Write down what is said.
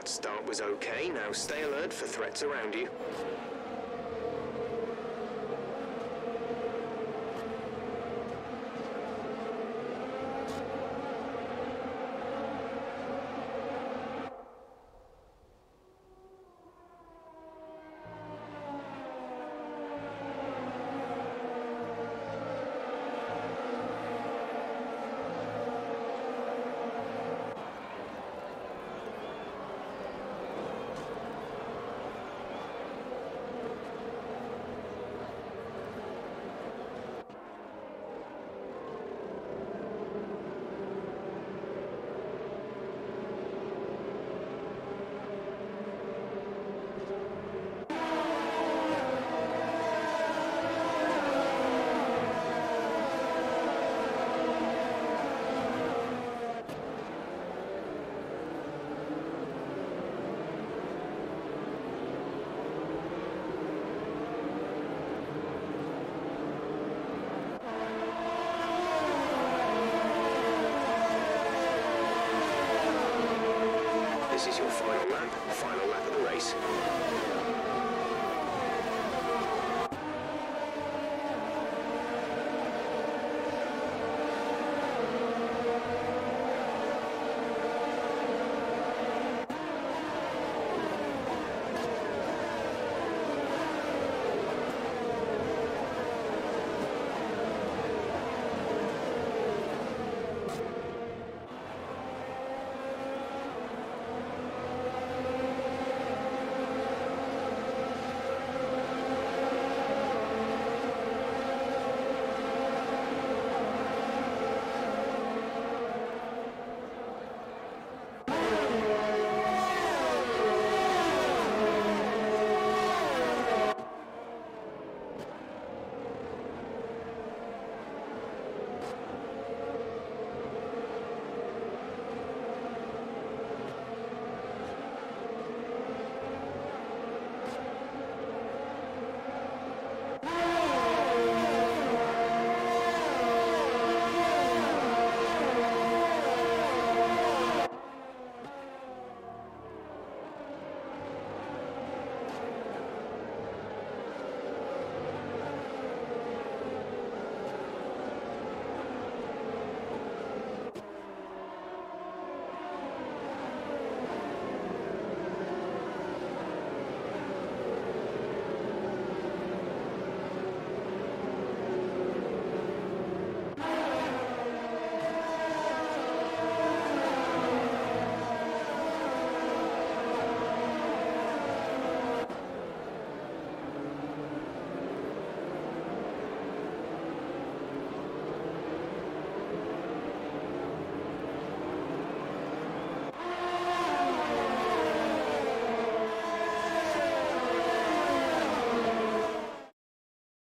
That start was okay. Now stay alert for threats around you. This is your final lap of the race.